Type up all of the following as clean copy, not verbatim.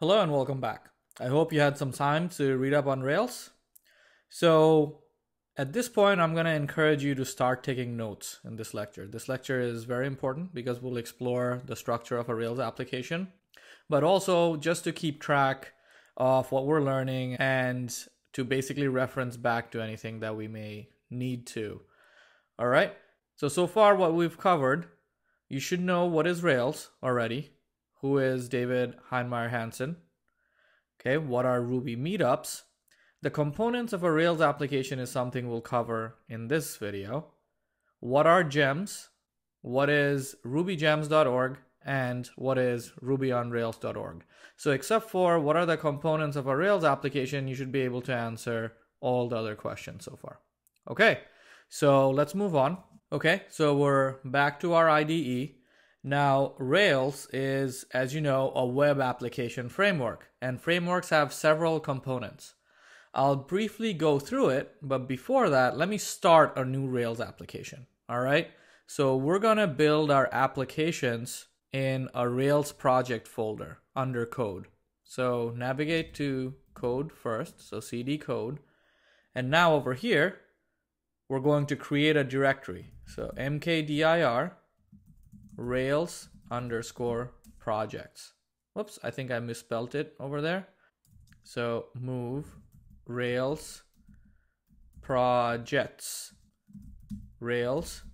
Hello and welcome back. I hope you had some time to read up on Rails. So at this point, I'm going to encourage you to start taking notes in this lecture. This lecture is very important because we'll explore the structure of a Rails application, but also just to keep track of what we're learning and to basically reference back to anything that we may need to. All right. So far what we've covered, you should know what is Rails already. Who is David Heinmeier Hansson? Okay, what are Ruby meetups? The components of a Rails application is something we'll cover in this video. What are gems? What is rubygems.org? And what is rubyonrails.org? So except for what are the components of a Rails application, you should be able to answer all the other questions so far. Okay, so let's move on. Okay, so we're back to our IDE. Now, Rails is, as you know, a web application framework, and frameworks have several components. I'll briefly go through it, but before that, let me start a new Rails application, all right? So we're gonna build our applications in a Rails project folder under code. So navigate to code first, so cd code, and now over here, we're going to create a directory. So mkdir Rails underscore projects. Whoops, I think I misspelled it over there. So move Rails projects. Rails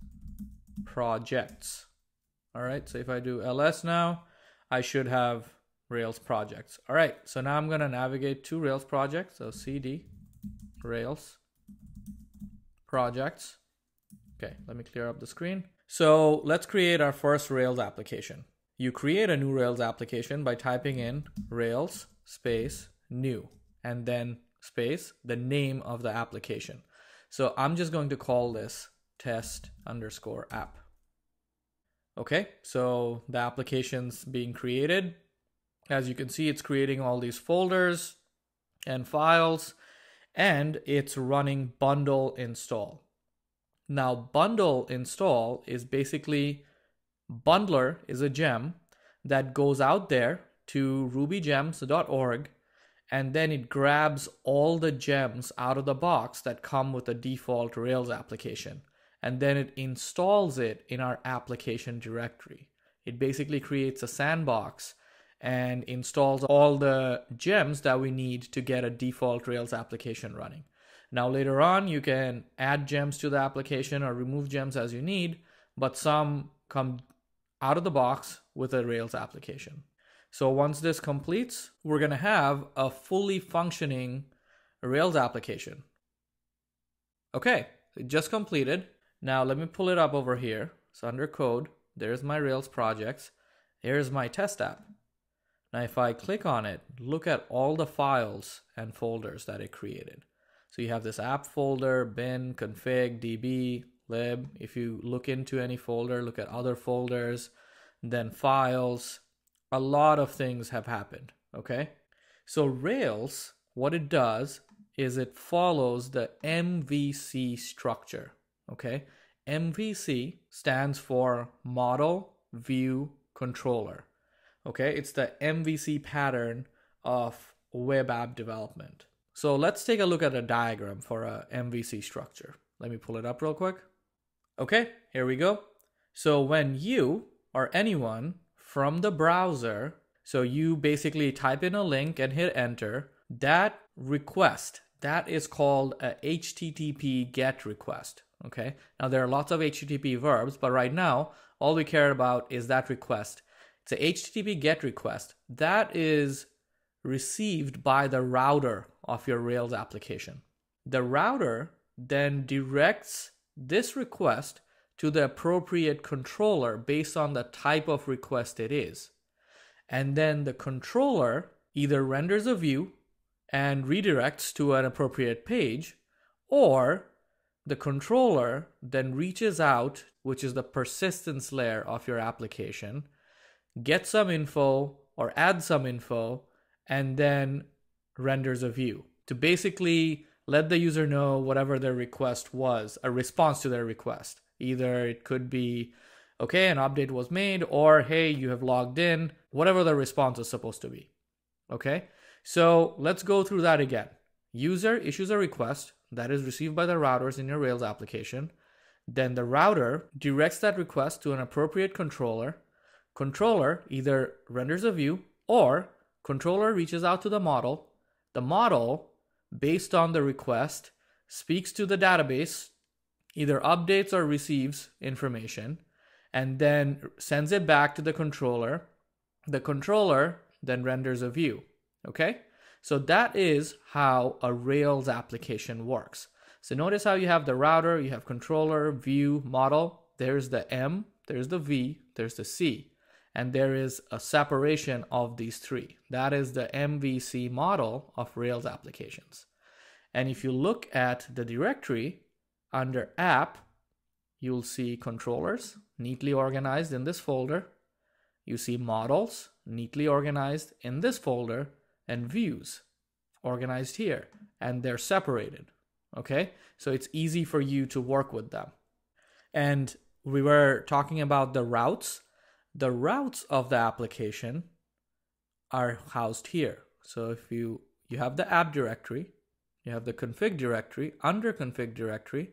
projects. All right, so if I do ls now, I should have Rails projects. All right, so now I'm gonna navigate to Rails projects. So cd Rails projects. Okay, let me clear up the screen. So let's create our first Rails application. You create a new Rails application by typing in Rails space new and then space the name of the application. So I'm just going to call this test underscore app. Okay, so the application's being created. As you can see, it's creating all these folders and files, and it's running bundle install. Now, bundle install is basically, bundler is a gem that goes out there to rubygems.org, and then it grabs all the gems out of the box that come with the default Rails application, and then it installs it in our application directory. It basically creates a sandbox and installs all the gems that we need to get a default Rails application running. Now later on, you can add gems to the application or remove gems as you need, but some come out of the box with a Rails application. So once this completes, we're gonna have a fully functioning Rails application. Okay, it just completed. Now let me pull it up over here. So under code, there's my Rails projects. Here's my test app. Now if I click on it, look at all the files and folders that it created. So you have this app folder, bin, config, db, lib. If you look into any folder, look at other folders, then files. A lot of things have happened, okay? So Rails, what it does is it follows the MVC structure, okay? MVC stands for Model View Controller, okay? It's the MVC pattern of web app development. So let's take a look at a diagram for a MVC structure. Let me pull it up real quick. Okay, here we go. So when you or anyone from the browser, so you basically type in a link and hit enter, that request, that is called a HTTP GET request, okay? Now there are lots of HTTP verbs, but right now, all we care about is that request. It's a HTTP GET request. That is received by the router of your Rails application. The router then directs this request to the appropriate controller based on the type of request it is. And then the controller either renders a view and redirects to an appropriate page, or the controller then reaches out, which is the persistence layer of your application, gets some info or adds some info, and then renders a view to basically let the user know whatever their request was, a response to their request. Either it could be, okay, an update was made, or hey, you have logged in, whatever the response is supposed to be. Okay, so let's go through that again. User issues a request that is received by the routers in your Rails application. Then the router directs that request to an appropriate controller. Controller either renders a view or controller reaches out to the model. The model, based on the request, speaks to the database, either updates or receives information, and then sends it back to the controller. The controller then renders a view. Okay, so that is how a Rails application works. So notice how you have the router, you have controller, view, model. There's the M, there's the V, there's the C, and there is a separation of these three. That is the MVC model of Rails applications. And if you look at the directory under app, you'll see controllers neatly organized in this folder. You see models neatly organized in this folder and views organized here, and they're separated. Okay, so it's easy for you to work with them. And we were talking about the routes. The routes of the application are housed here. So if you have the app directory, you have the config directory. Under config directory,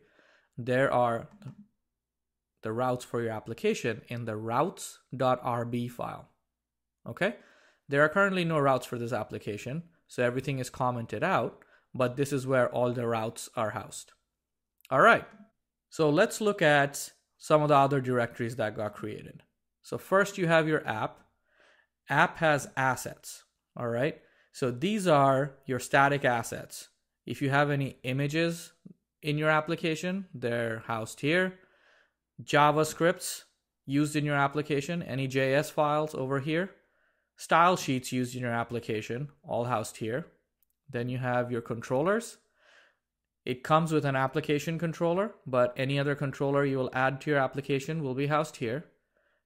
there are the routes for your application in the routes.rb file. Okay, there are currently no routes for this application, so everything is commented out. But this is where all the routes are housed. All right, so let's look at some of the other directories that got created. So first you have your app. App has assets, all right? So these are your static assets. If you have any images in your application, they're housed here. JavaScripts used in your application, any JS files over here. Style sheets used in your application, all housed here. Then you have your controllers. It comes with an application controller, but any other controller you will add to your application will be housed here.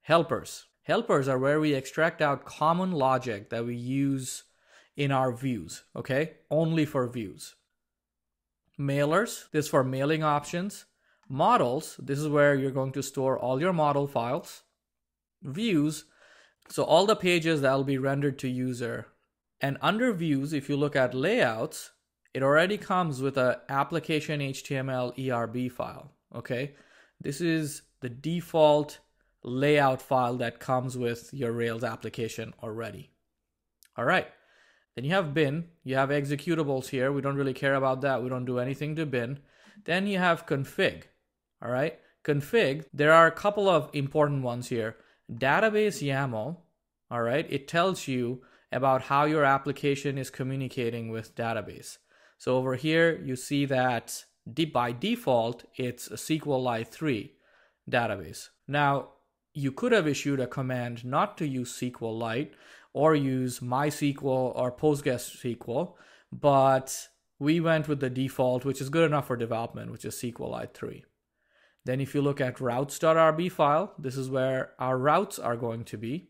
Helpers. Helpers are where we extract out common logic that we use in our views, okay? Only for views. Mailers, this is for mailing options. Models, this is where you're going to store all your model files. Views, so all the pages that will be rendered to user. And under views, if you look at layouts, it already comes with an application HTML ERB file, okay? This is the default layout file that comes with your Rails application already. All right, then you have bin, you have executables here. We don't really care about that. We don't do anything to bin. Then you have config, all right? Config, there are a couple of important ones here. Database YAML, all right? It tells you about how your application is communicating with database. So over here, you see that by default, it's a SQLite3 database. Now, you could have issued a command not to use SQLite or use MySQL or PostgreSQL, but we went with the default, which is good enough for development, which is SQLite3. Then if you look at routes.rb file, this is where our routes are going to be.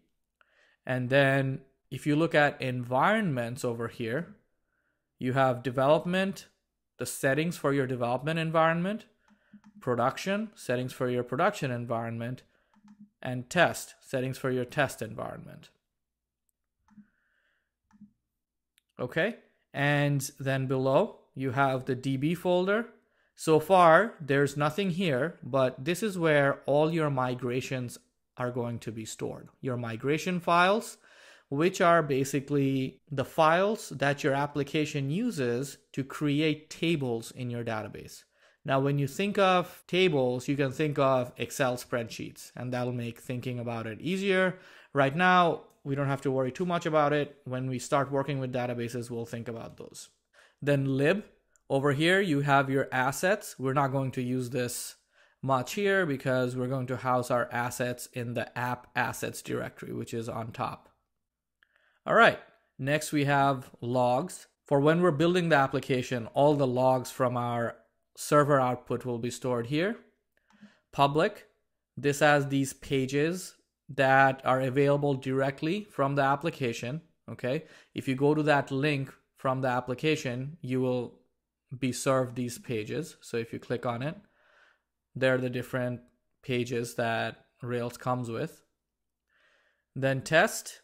And then if you look at environments over here, you have development, the settings for your development environment, production, settings for your production environment, and test, settings for your test environment. Okay, and then below you have the DB folder. So far, there's nothing here, but this is where all your migrations are going to be stored. Your migration files, which are basically the files that your application uses to create tables in your database. Now, when you think of tables, you can think of Excel spreadsheets, and that'll make thinking about it easier. Right now, we don't have to worry too much about it. When we start working with databases, we'll think about those. Then lib, over here, you have your assets. We're not going to use this much here because we're going to house our assets in the app assets directory, which is on top. All right, next we have logs. For when we're building the application, all the logs from our server output will be stored here. Public, this has these pages that are available directly from the application, okay? If you go to that link from the application, you will be served these pages. So if you click on it, they're the different pages that Rails comes with. Then test.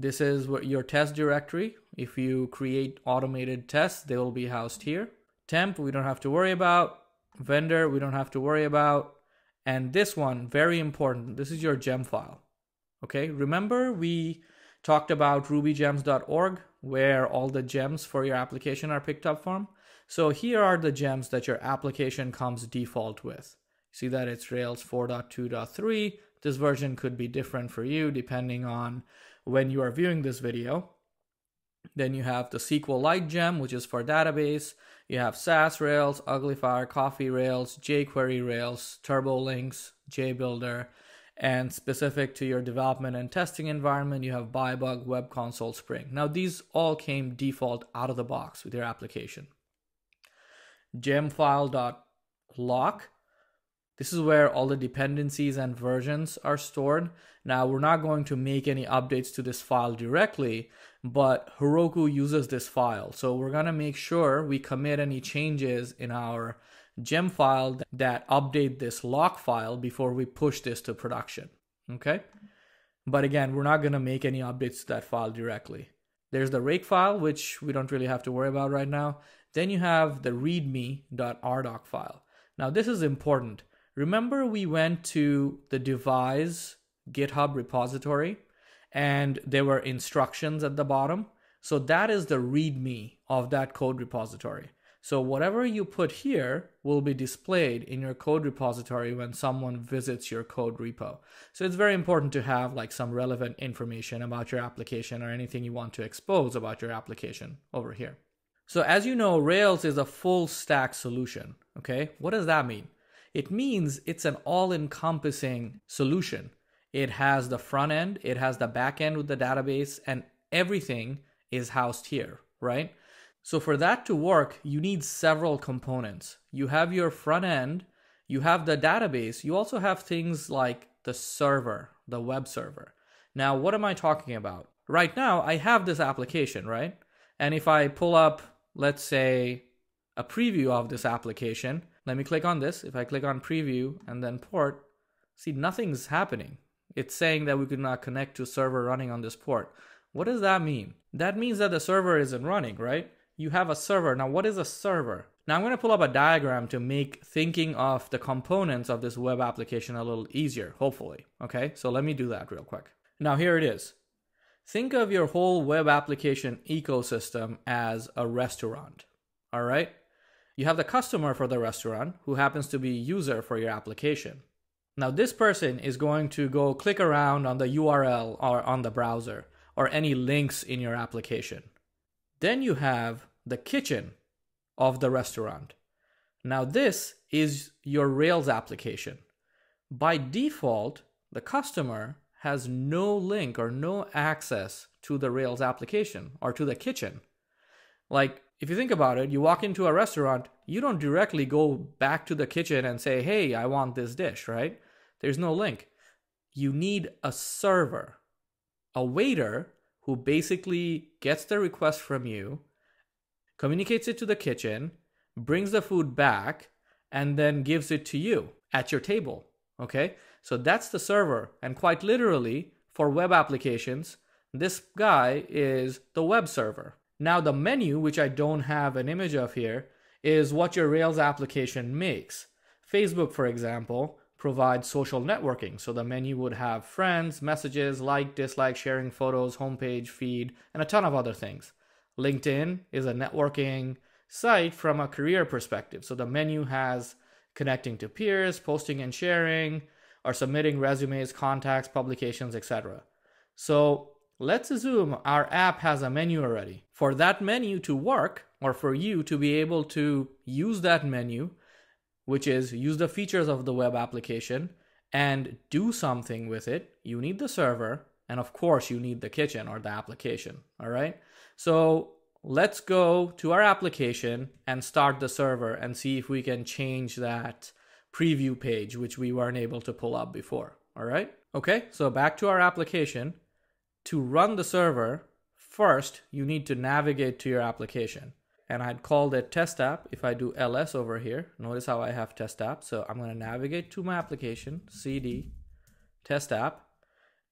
This is your test directory. If you create automated tests, they will be housed here. Temp, we don't have to worry about. Vendor, we don't have to worry about. And this one, very important, this is your gem file. Okay, remember we talked about rubygems.org where all the gems for your application are picked up from? So here are the gems that your application comes default with. See that it's Rails 4.2.3. This version could be different for you depending on when you are viewing this video. Then you have the SQLite gem, which is for database. You have SAS Rails, Uglifier, Coffee Rails, jQuery Rails, Turbolinks, JBuilder, and specific to your development and testing environment, you have Byebug, Web Console, Spring. Now these all came default out of the box with your application. Gemfile.lock. This is where all the dependencies and versions are stored. Now we're not going to make any updates to this file directly, but Heroku uses this file. So we're gonna make sure we commit any changes in our gem file that update this lock file before we push this to production, okay? But again, we're not gonna make any updates to that file directly. There's the rake file, which we don't really have to worry about right now. Then you have the readme.rdoc file. Now this is important. Remember we went to the device GitHub repository and there were instructions at the bottom. So that is the readme of that code repository. So whatever you put here will be displayed in your code repository when someone visits your code repo. So it's very important to have like some relevant information about your application or anything you want to expose about your application over here. So as you know, Rails is a full stack solution, okay? What does that mean? It means it's an all-encompassing solution. It has the front end, it has the back end with the database, and everything is housed here, right? So for that to work, you need several components. You have your front end, you have the database, you also have things like the server, the web server. Now, what am I talking about? Right now, I have this application, right? And if I pull up, let's say, a preview of this application, let me click on this. If I click on preview and then port, see, nothing's happening. It's saying that we could not connect to server running on this port. What does that mean? That means that the server isn't running, right? You have a server. Now, what is a server? Now, I'm going to pull up a diagram to make thinking of the components of this web application a little easier, hopefully. Okay, so let me do that real quick. Now, here it is. Think of your whole web application ecosystem as a restaurant, all right? You have the customer for the restaurant who happens to be a user for your application. Now this person is going to go click around on the URL or on the browser or any links in your application. Then you have the kitchen of the restaurant. Now this is your Rails application. By default, the customer has no link or no access to the Rails application or to the kitchen. Like, if you think about it, you walk into a restaurant, you don't directly go back to the kitchen and say, hey, I want this dish, right? There's no link. You need a server, a waiter who basically gets the request from you, communicates it to the kitchen, brings the food back, and then gives it to you at your table, okay? So that's the server. And quite literally, for web applications, this guy is the web server. Now the menu, which I don't have an image of here, is what your Rails application makes. Facebook, for example, provides social networking. So the menu would have friends, messages, like, dislike, sharing photos, homepage, feed, and a ton of other things. LinkedIn is a networking site from a career perspective. So the menu has connecting to peers, posting and sharing, or submitting resumes, contacts, publications, etc. So let's assume our app has a menu already. For that menu to work, or for you to be able to use that menu, which is use the features of the web application and do something with it, you need the server, and of course you need the kitchen or the application, all right? So let's go to our application and start the server and see if we can change that preview page, which we weren't able to pull up before, all right? Okay, so back to our application. To run the server, first, you need to navigate to your application. And I'd called it test app. If I do ls over here, notice how I have test app. So I'm going to navigate to my application, cd test app.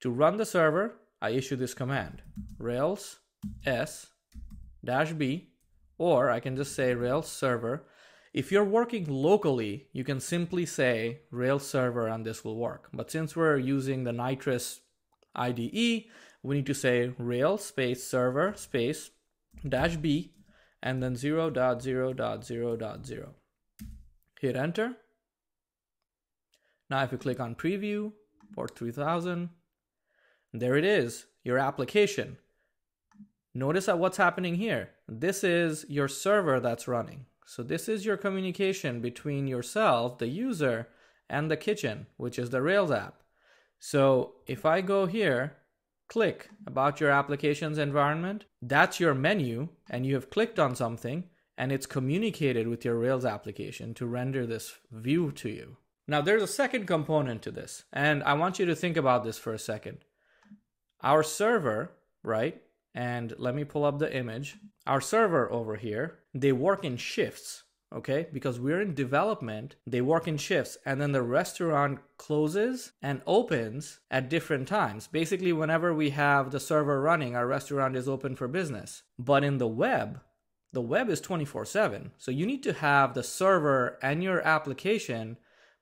To run the server, I issue this command, Rails S-B, or I can just say Rails server. If you're working locally, you can simply say Rails server and this will work. But since we're using the Nitrous IDE, we need to say Rails space server space dash B and then 0.0.0.0. Hit enter. Now if you click on preview, port 3000, there it is, your application. Notice what's happening here. This is your server that's running. So this is your communication between yourself, the user, and the kitchen, which is the Rails app. So if I go here, click about your application's environment, that's your menu, and you have clicked on something, and it's communicated with your Rails application to render this view to you. Now there's a second component to this, and I want you to think about this for a second. Our server, right? And let me pull up the image. Our server over here, they work in shifts, okay? Because we're in development, they work in shifts, and then the restaurant closes and opens at different times. Basically, whenever we have the server running, our restaurant is open for business. But in the web is 24/7. So you need to have the server and your application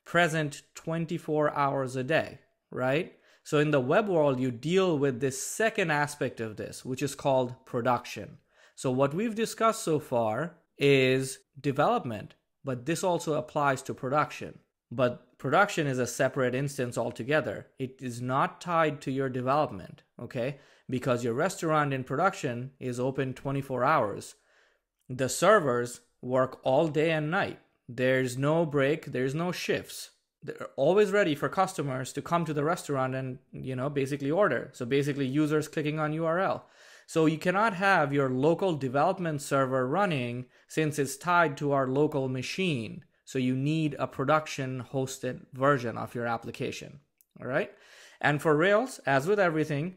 present 24 hours a day, right? So in the web world, you deal with this second aspect of this, which is called production. So what we've discussed so far is development, but this also applies to production. But production is a separate instance altogether. It is not tied to your development, okay? Because your restaurant in production is open 24 hours. The servers work all day and night. There's no break, there's no shifts. They're always ready for customers to come to the restaurant and, you know, basically order. So basically users clicking on URL. So you cannot have your local development server running since it's tied to our local machine. So you need a production hosted version of your application. All right. And for Rails, as with everything,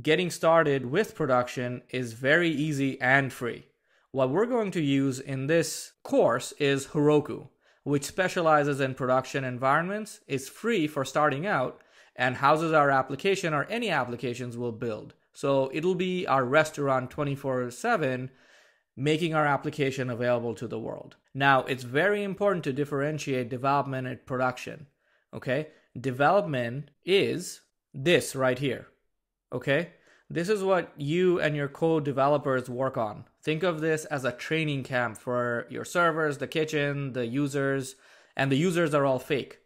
getting started with production is very easy and free. What we're going to use in this course is Heroku, which specializes in production environments, is free for starting out, and houses our application or any applications we'll build. So it'll be our restaurant 24/7, making our application available to the world. Now, it's very important to differentiate development and production, okay? Development is this right here, okay? This is what you and your co-developers work on. Think of this as a training camp for your servers, the kitchen, the users, and the users are all fake.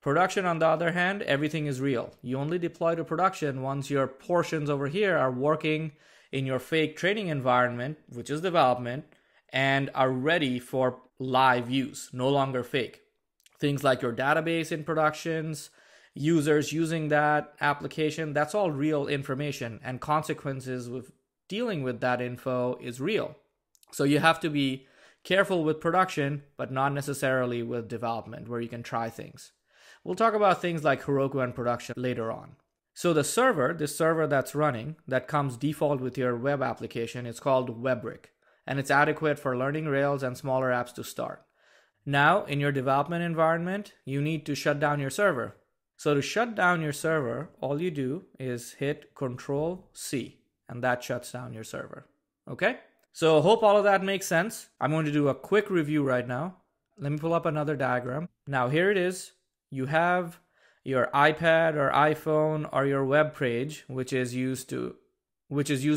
Production, on the other hand, everything is real. You only deploy to production once your portions over here are working in your fake training environment, which is development, and are ready for live use, no longer fake. Things like your database in productions, users using that application, that's all real information, and consequences with dealing with that info is real. So you have to be careful with production, but not necessarily with development, where you can try things. We'll talk about things like Heroku and production later on. So the server, this server that's running, that comes default with your web application, it's called WEBrick, and it's adequate for learning Rails and smaller apps to start. Now, in your development environment, you need to shut down your server. So to shut down your server, all you do is hit Control-C, and that shuts down your server, okay? So hope all of that makes sense. I'm going to do a quick review right now. Let me pull up another diagram. Now here it is. You have your iPad or iPhone or your web page, which is used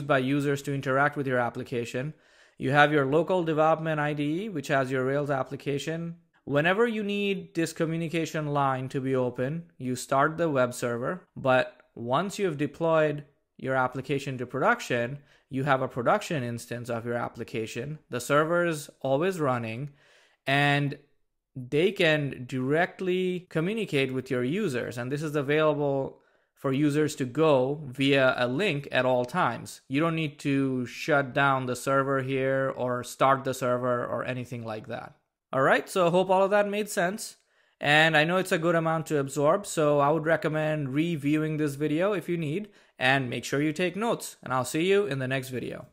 by users to interact with your application. You have your local development IDE, which has your Rails application. Whenever you need this communication line to be open, you start the web server. But once you have deployed your application to production, you have a production instance of your application. The server is always running, and they can directly communicate with your users. And this is available for users to go via a link at all times. You don't need to shut down the server here or start the server or anything like that. All right, so hope all of that made sense. And I know it's a good amount to absorb, so I would recommend reviewing this video if you need, and make sure you take notes, and I'll see you in the next video.